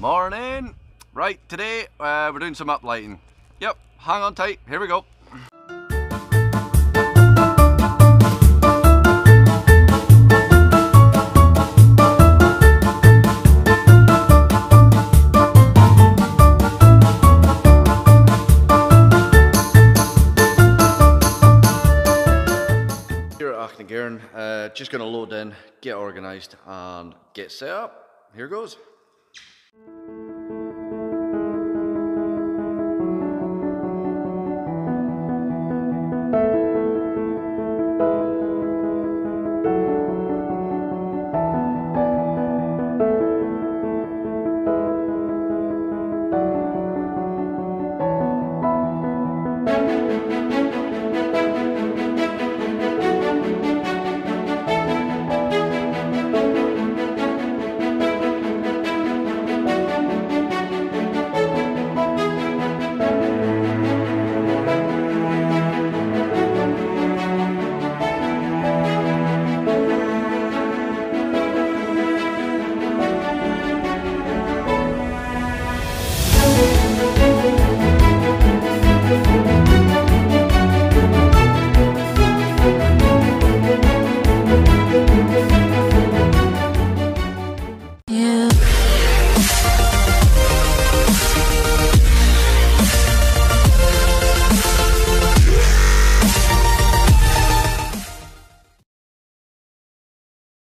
Morning! Right, today we're doing some uplighting. Yep, hang on tight, here we go. Here at Achnagairn, just going to load in, get organised and get set up. Here goes.